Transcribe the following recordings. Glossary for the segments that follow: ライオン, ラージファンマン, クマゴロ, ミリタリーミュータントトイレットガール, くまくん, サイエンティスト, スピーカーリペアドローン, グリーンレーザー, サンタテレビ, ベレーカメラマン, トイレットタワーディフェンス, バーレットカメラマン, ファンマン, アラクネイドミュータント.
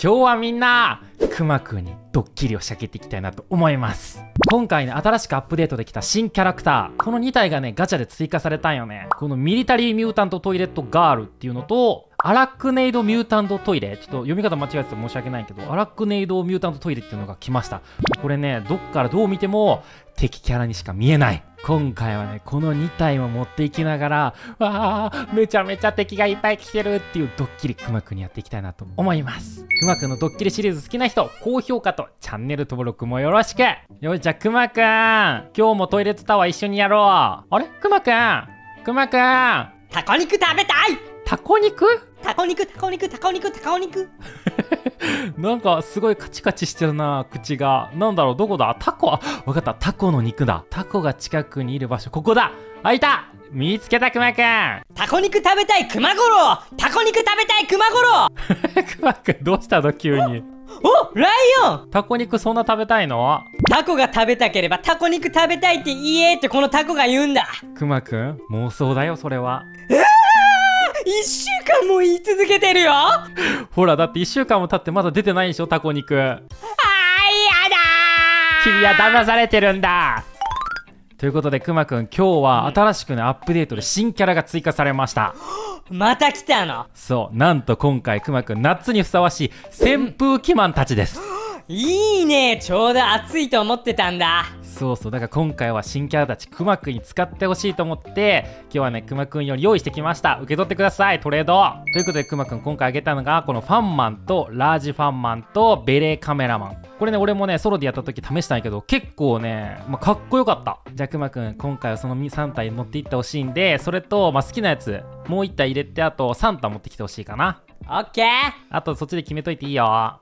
今日はみんなくまくんにドッキリを仕掛けていきたいなと思います。今回ね、新しくアップデートできた新キャラクター、この2体がねガチャで追加されたんよね。このミリタリーミュータントトイレットガールっていうのとアラクネイドミュータントトイレ、ちょっと読み方間違えてて申し訳ないけど、アラクネイドミュータントトイレっていうのが来ました。これね、どっからどう見ても敵キャラにしか見えない。今回はね、この2体を持っていきながら、わー、めちゃめちゃ敵がいっぱい来てるっていうドッキリ、くまくんにやっていきたいなと思います。くまくんのドッキリシリーズ好きな人、高評価とチャンネル登録もよろしく。よし、じゃあくまくん、今日もトイレットタワー一緒にやろう。あれくまくん、くまくん、タコ肉食べたい。タコ肉？タコ肉、タコ肉、タコ肉、タコ肉。なんかすごいカチカチしてるな、口が。なんだろう、どこだ？タコ？わかった、タコの肉だ。タコが近くにいる場所、ここだ。あ、いた！見つけた、クマくん。タコ肉食べたい、クマゴロウ。タコ肉食べたい、クマゴロウ。クマくん、どうしたの急に。お、ライオン。タコ肉そんな食べたいの？タコが食べたければタコ肉食べたいって言えって、このタコが言うんだ。クマくん、妄想だよそれは。1週間も言い続けてるよ。ほら、だって1週間も経ってまだ出てないでしょ、タコ肉。あー、やだー、君は騙されてるんだ。ということでくまくん、今日は新しくね、アップデートで新キャラが追加されました。また来たの？そう、なんと今回くまくん、夏にふさわしい扇風機マンたちです。いいね、ちょうど暑いと思ってたんだ。そうそう、だから今回は新キャラたち、くまくんに使ってほしいと思って、今日はね、くまくん用に用意してきました。受け取ってください、トレード。ということで、くまくん、今回あげたのが、このファンマンと、ラージファンマンと、ベレーカメラマン。これね、俺もね、ソロでやった時試したんやけど、結構ね、まあ、かっこよかった。じゃあ、くまくん、今回はその3体持っていってほしいんで、それと、まあ、好きなやつ、もう1体入れて、あと3体持ってきてほしいかな。オッケー。あと、そっちで決めといていいよ。は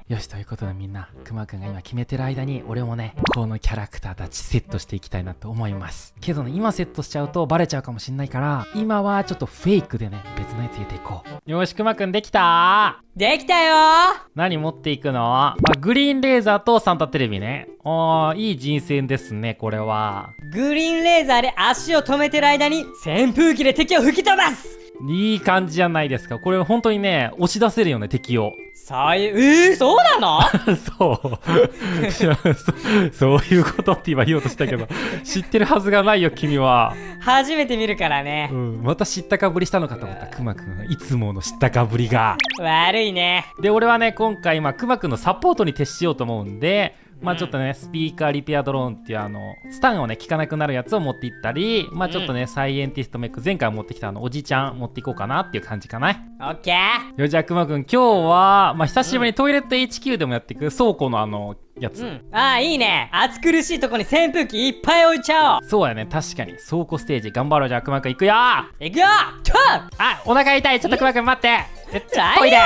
ーい。よし、ということでみんな、くまくんが今決めてる間に、俺もね、このキャラクターたちセットしていきたいなと思います。けどね、今セットしちゃうとバレちゃうかもしんないから、今はちょっとフェイクでね、別のやつ入れていこう。よし、くまくんできたー？できたよー。何持っていくの？あ、グリーンレーザーとサンタテレビね。あー、いい人選ですね、これは。グリーンレーザーで足を止めてる間に、扇風機で敵を吹き飛ばす！いい感じじゃないですか。これ本当にね、押し出せるよね、敵を。そういう、そうなの？そう。そういうことって今言おうとしたけど、知ってるはずがないよ、君は。初めて見るからね。うん、また知ったかぶりしたのかと思った、くまくん。いつもの知ったかぶりが。悪いね。で、俺はね、今回、まあ、くまくんのサポートに徹しようと思うんで、まあちょっとね、スピーカーリペアドローンっていうスタンをね、効かなくなるやつを持っていったり、まあちょっとね、サイエンティストメイク、前回持ってきたおじちゃん持っていこうかなっていう感じかな。オッケー。よ、じゃあくまくん、今日は、まあ久しぶりにトイレット HQ でもやっていく倉庫のやつ。ああ、いいね。暑苦しいとこに扇風機いっぱい置いちゃおう。そうやね、確かに。倉庫ステージ頑張ろう。じゃあくまくん、いくよいくよ。あ、お腹痛い。ちょっとくまくん待って。トイレ。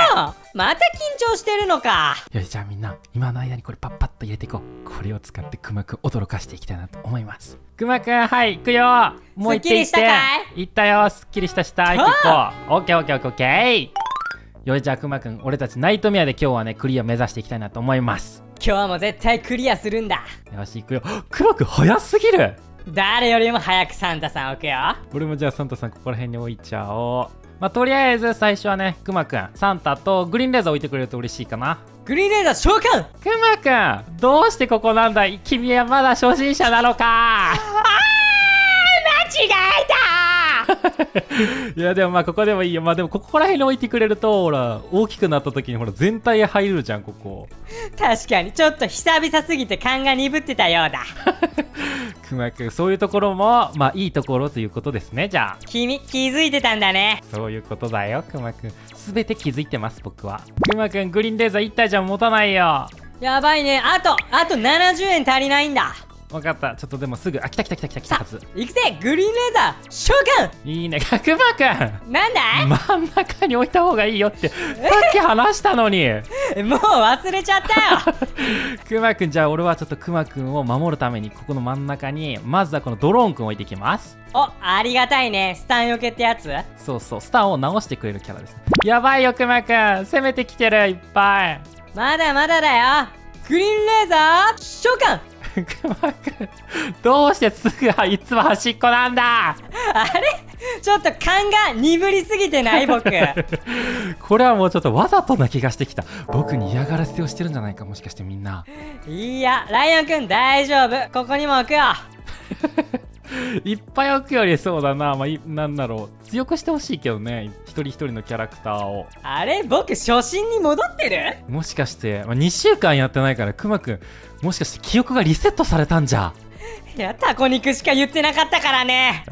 また緊張してるのか。よし、じゃあみんな、今の間にこれパッパッと入れていこう。これを使ってくまくん驚かしていきたいなと思います。くまくん、はい、行くよ。もう行って行って。行ったよ。すっきりしたした。行っていこう。オッケーオッケーオッケーオッケー。よし、じゃあくまくん、俺たちナイトメアで今日はね、クリア目指していきたいなと思います。今日も絶対クリアするんだ。よし、行くよ。くまくん早すぎる。誰よりも早くサンタさん置くよ。俺もじゃあサンタさんここら辺に置いちゃおう。まあ、とりあえず最初はね、くまくん、サンタとグリーンレーザー置いてくれると嬉しいかな。グリーンレーザー召喚。くまくん、どうしてここなんだ。君はまだ初心者なのか。間違えた。いや、でもまあここでもいいよ。まあでもここら辺に置いてくれると、ほら、大きくなった時にほら全体へ入るじゃん、ここ。確かに、ちょっと久々すぎて勘が鈍ってたようだ。くまくん、そういうところもまあいいところということですね。じゃあ君気づいてたんだね。そういうことだよ、くまくん。すべて気づいてます、僕は。くまくん、グリーンレーザー1体じゃ持たないよ。やばいね。あと70円足りないんだ。分かった。ちょっとでもすぐ、あ、来た来た来た来た来たはず。いくぜ、グリーンレーザー召喚。いいね、くまくん。なんだい。真ん中に置いた方がいいよってさっき話したのに。もう忘れちゃったよ。くまくん、じゃあ俺はちょっとくまくんを守るために、ここの真ん中にまずはこのドローンくんを置いていきます。お、ありがたいね。スタンよけってやつ。そうそう、スタンを直してくれるキャラです。やばいよ、くまくん、攻めてきてる、いっぱい。まだまだだよ。グリーンレーザー召喚。くまくん、どうしてすぐはいつも端っこなんだ。あれ、ちょっと勘が鈍りすぎてない僕。これはもうちょっとわざとな気がしてきた。僕に嫌がらせをしてるんじゃないか、もしかしてみんな。いや、ライオンくん大丈夫、ここにも置くよ。いっぱい置くよりそうだな、まあ、なんだろう、強くしてほしいけどね、一人一人のキャラクターを。あれ、僕初心に戻ってる、もしかして、まあ、2週間やってないから、くまくんもしかして記憶がリセットされたんじゃ。いや、タコ肉しか言ってなかったからね。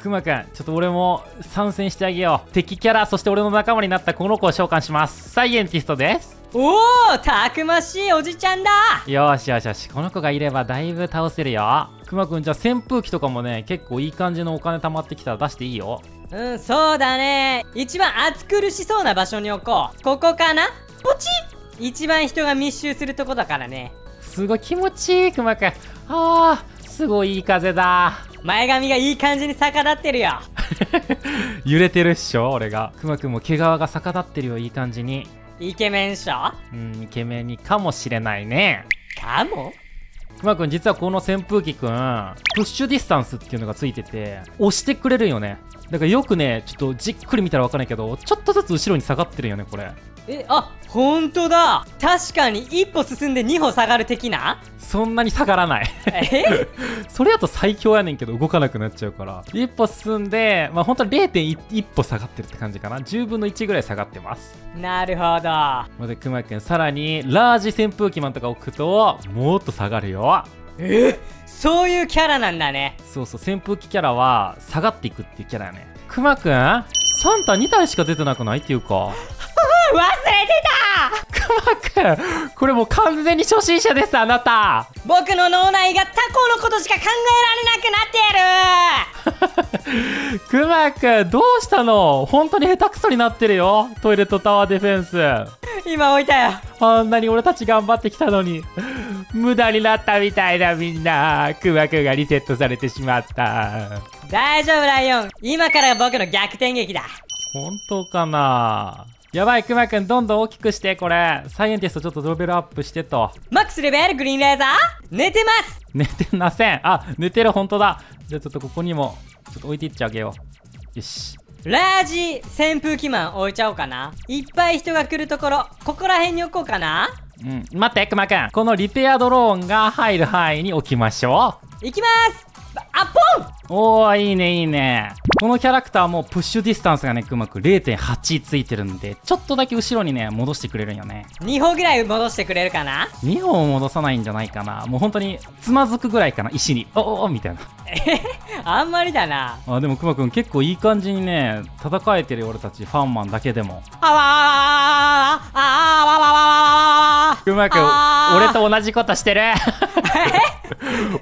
くまくん、ちょっと俺も参戦してあげよう。敵キャラ、そして俺の仲間になったこの子を召喚します。サイエンティストです。おお、たくましいおじちゃんだ。よしよしよし、この子がいればだいぶ倒せるよ。くまくん、じゃあ扇風機とかもね、結構いい感じのお金貯まってきたら出していいよ。うん、そうだね。一番暑苦しそうな場所に置こう。ここかな。ポチッ、一番人が密集するとこだからね。すごい気持ちいい、くまくん。ああ、すごいいい風だ。前髪がいい感じに逆立ってるよ。揺れてるっしょ、俺が。くまくんも毛皮が逆立ってるよ、いい感じに。イケメンっしょ。うん、イケメンにかもしれないね。かも。くまくん、実はこの扇風機くん、プッシュディスタンスっていうのがついてて押してくれるよね。だからよくね、ちょっとじっくり見たらわかんないけど、ちょっとずつ後ろに下がってるよね、これ。え、あ、ほんとだ。確かに1歩進んで2歩下がる的な。そんなに下がらない。えそれだと最強やねんけど、動かなくなっちゃうから、1歩進んで、まあほんと 0.1 歩下がってるって感じかな。10分の1ぐらい下がってます。なるほど。で、くまくん、さらにラージ扇風機マンとか置くともっと下がるよ。え、そういうキャラなんだね。そうそう、扇風機キャラは下がっていくっていうキャラやね。くまくん、サンタ2体しか出てなくないっていうか。忘れてた。くまくん、これもう完全に初心者です、あなた。僕の脳内がタコのことしか考えられなくなってる。くまくん、どうしたの、本当に下手くそになってるよ。トイレットタワーディフェンス今置いたよ。あんなに俺たち頑張ってきたのに無駄になったみたいだ。みんな、くまくんがリセットされてしまった。大丈夫ライオン、今から僕の逆転劇だ。本当かな。やばい、くまくん、どんどん大きくして。これサイエンティストちょっとレベルアップしてと。マックスレベル、グリーンレーザー。寝てます。寝てません。あ、寝てる、ほんとだ。じゃあちょっとここにもちょっと置いていっちゃあげよう。よし、ラージ扇風機マン置いちゃおうかな。いっぱい人が来るところ、ここら辺に置こうかな。うん、待って、くまくん、このリペアドローンが入る範囲に置きましょう。いきます。あ、ポン。おー、いいねいいね。このキャラクターもプッシュディスタンスがね、くまくん 0.8 ついてるんで、ちょっとだけ後ろにね戻してくれるんよね。2歩ぐらい戻してくれるかな。2歩も戻さないんじゃないかな。もう本当につまずくぐらいかな、石に。おおみたいな。あんまりだな。あ、でもくまくん結構いい感じにね戦えてるよ、俺たちファンマンだけでも。あわああわわわわわわ。くまくん、俺と同じことしてる。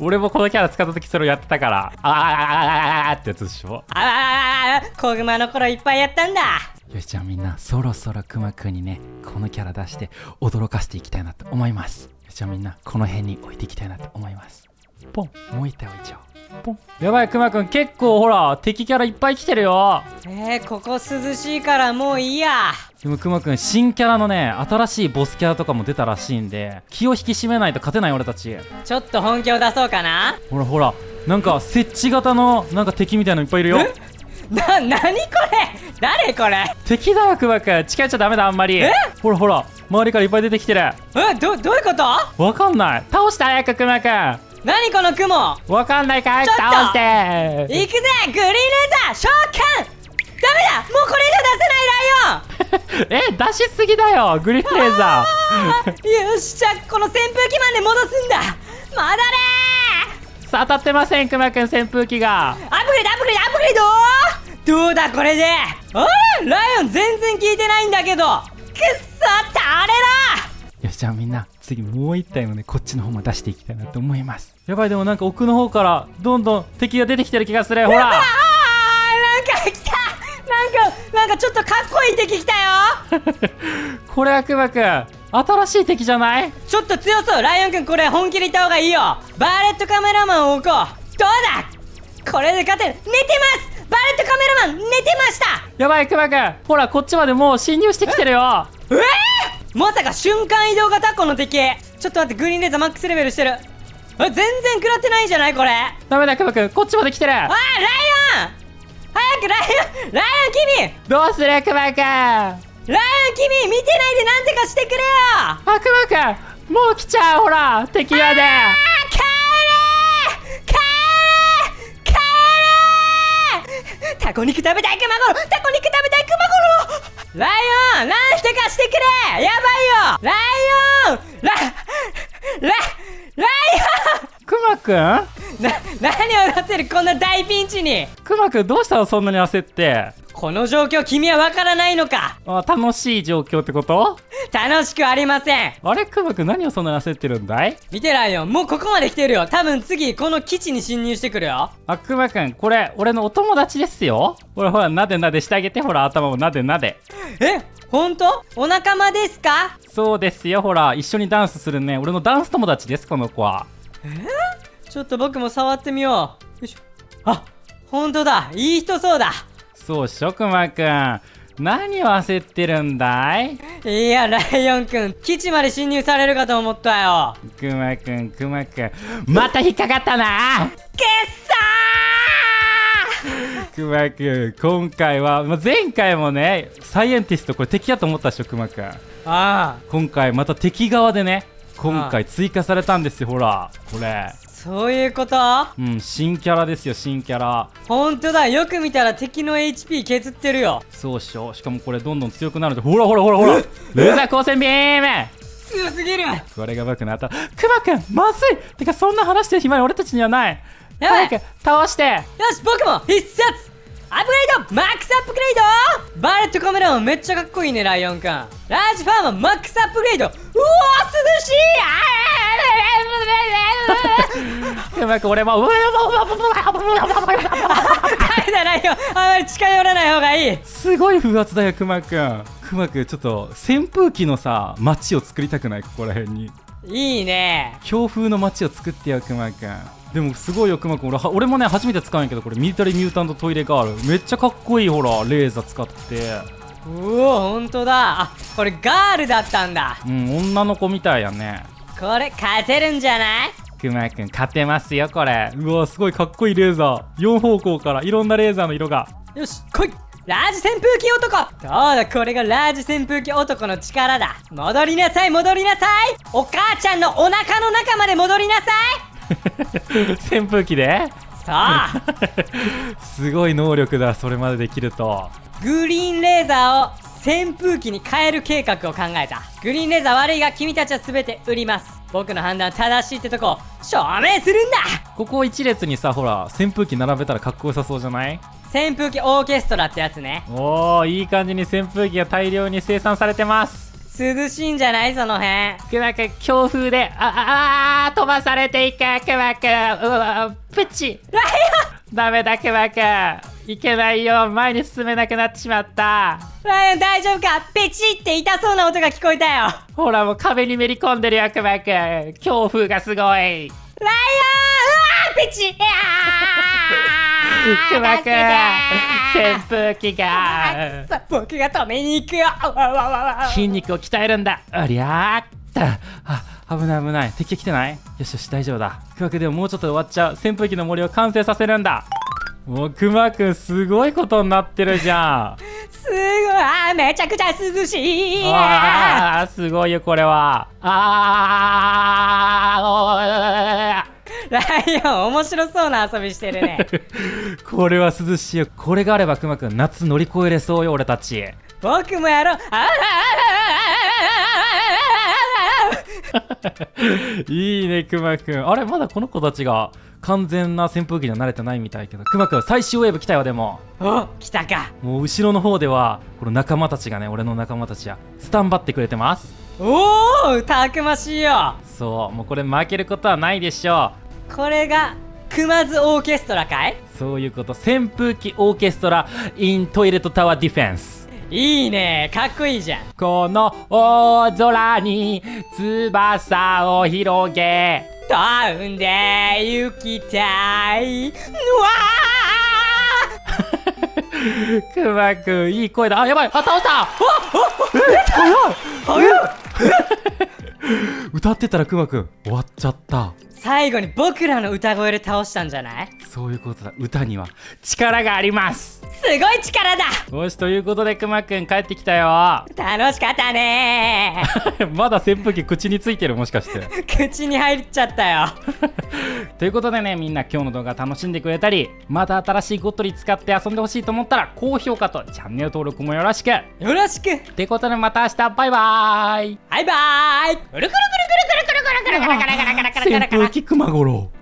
俺もこのキャラ使った時それをやってたから、ああああってやつでしょ。ああ、子グマの頃いっぱいやったんだ。よし、じゃあみんなそろそろくまくんにねこのキャラ出して驚かしていきたいなと思います。よし、じゃあみんなこの辺に置いていきたいなと思います。ポン、もう一体置いちゃおう。ポン。やばい、くまくん結構ほら敵キャラいっぱい来てるよ。ここ涼しいからもういいや。でもくまくん、新キャラのね新しいボスキャラとかも出たらしいんで、気を引き締めないと勝てない俺たち。ちょっと本気を出そうかな。ほらほら、なんか設置型のなんか敵みたいのいっぱいいるよ。なにこれ、誰これ。敵だよくまくん、近寄っちゃダメだあんまり。ほらほら、周りからいっぱい出てきてる。え、どういうこと、わかんない。倒して早くくまくん。何この雲、わかんないかい。倒してー。行くぜ、グリーンレーザー召喚。ダメだ、もうこれ以上出せないライオン。出しすぎだよグリーンレーザー。よし、じゃこの扇風機マンで戻すんだ。戻れー。さあ、当たってませんくまくん、扇風機が。アップグレードアップグレードアップグレード。どうだこれで。あれ、ライオン全然効いてないんだけど。くっそ、倒れろ。よし、じゃあみんな次もう一体もねこっちの方も出していきたいなと思います。やばい、でもなんか奥の方からどんどん敵が出てきてる気がする。ほら、なんか来た。なんかちょっとかっこいい敵来たよ。これはくまくん新しい敵じゃない。ちょっと強そうライオンくん、これ本気でいった方がいいよ。バーレットカメラマンを置こう。どうだ、これで勝てる。寝てます、バーレットカメラマン。寝てました。やばいくまくん、ほらこっちまでもう侵入してきてるよ。ええー、まさか瞬間移動型この敵。ちょっと待って、グリーンレーザーマックスレベルしてる。全然食らってないんじゃないこれ。ダメだ、クマくん。こっちまで来てる。あ、ライオン早くライオン君どうする、クマくん。ライオン君見てないでなんとかしてくれよ。あ、クマくんもう来ちゃう、ほら敵やで。帰れタコ肉食べたいクマゴロ、タコ肉食べたいクマゴロ。ライオンなんとかしてくれ、やばいよライオン。ライオンクマくん何をなってる、こんな大ピンチに。クマくんどうしたのそんなに焦って。この状況君はわからないのか。あ、楽しい状況ってこと。楽しくありません。あれ、クマくん何をそんなに焦ってるんだい。見てライオン、もうここまで来てるよ。多分次この基地に侵入してくるよ。あ、クマくんこれ俺のお友達ですよ。ほらほら、なでなでしてあげて。ほら頭もなでなで。え、ほんとお仲間ですか。そうですよ、ほら一緒にダンスするね。俺のダンス友達です、この子は。ちょっと僕も触ってみよう。よいしょ。あ、ほんとだ、いい人そうだ。そうっしょ、くまくん何を焦ってるんだい。いやライオンくん、基地まで侵入されるかと思ったよ。くまくん、くまくんまた引っかかったな。けっさー。くまくん今回は、前回もねサイエンティストこれ敵だと思ったっしょ、くまくん。ああ、今回また敵側でね、今回追加されたんですよ。ほらこれ、そういうこと。うん、新キャラですよ、新キャラ。ほんとだ、よく見たら敵の HP 削ってるよ。そうっしょ。しかもこれどんどん強くなるんで、ほらほらほらほら、レーザー光線ビーム強すぎる。これが僕の頭。クマくんまずい。てかそんな話してる暇に俺たちにはない。やばい、早く倒して。よし、僕も必殺アップグレード、マックスアップグレード。バレットカメラもめっちゃかっこいいねライオンくん。ラージファーマーマックスアップグレード。うおー涼しい。うまく俺もダメだライオン、あまり近寄らない方がいい。すごい風圧だよくまくん。くまくんちょっと扇風機のさ街を作りたくない、ここら辺に。いいね、強風の街を作ってよくまくん。でもすごいよくまくん、俺もね初めて使うんやけど、これミリタリーミュータントトイレガールめっちゃかっこいい。ほらレーザー使って、うおほんとだ。あ、これガールだったんだ。うん、女の子みたいやね。これ勝てるんじゃない。くまくん勝てますよこれ。うわすごいかっこいいレーザー、4方向からいろんなレーザーの色が。よし来いラージ扇風機男。どうだ、これがラージ扇風機男の力だ。戻りなさい戻りなさい、お母ちゃんのお腹の中まで戻りなさい。扇風機でさあ。すごい能力だ、それまでできると。グリーンレーザーを扇風機に変える計画を考えた。グリーンレーザー悪いが君たちは全て売ります。僕の判断は正しいってとこを証明するんだ。ここを一列にさ、ほら扇風機並べたらかっこよさそうじゃない。扇風機オーケストラってやつね。おー、いい感じに扇風機が大量に生産されてます。涼しいんじゃない、その辺。くまくん強風で飛ばされていく。くまくんうわプチライオンダメだくまくんいけないよ、前に進めなくなってしまった。ライオン大丈夫か。ペチって痛そうな音が聞こえたよ。ほらもう壁にめり込んでるよくまくん、強風がすごい。ライオンうわーペチやーくまくん扇風機が僕が止めに行くよ。筋肉を鍛えるんだ。ありゃーった。あ、危ない危ない、敵来てない。よしよし大丈夫だ。くまくんでももうちょっとで終わっちゃう。扇風機の森を完成させるんだ。もうくまくんすごいことになってるじゃん。すごい、めちゃくちゃ涼しい。ああすごいよこれは。ああライオン面白そうな遊びしてるね。これは涼しいよ。これがあればくまくん夏乗り越えれそうよ俺たち。僕もやろう。いいねくまくん。あれまだこの子たちが完全な扇風機には慣れてないみたいけど、くまくん最終ウェーブ来たよ。でもお来たか。もう後ろの方ではこの仲間たちがね、俺の仲間たちはスタンバってくれてます。おおたくましいよ。そうもうこれ負けることはないでしょう。これがくまずオーケストラかい。そういうこと。扇風機オーケストラ in トイレットタワーディフェンス。いいね、かっこいいじゃん。この大空に翼を広げ飛んで行きたい。うわー。くまくんいい声だ。あやばい、あ倒した。早い。歌ってたらクマくん終わっちゃった。最後に僕らの歌声で倒したんじゃない？そういうことだ。歌には力があります。すごい力だ。よし、ということでクマくん帰ってきたよ。楽しかったねーまだ扇風機口についてる、もしかして口に入っちゃったよということでね、みんな今日の動画楽しんでくれたり、また新しいゴットリ使って遊んでほしいと思ったら高評価とチャンネル登録もよろしくということで、また明日バイバーイ。バイバーイ。扇風機熊五郎。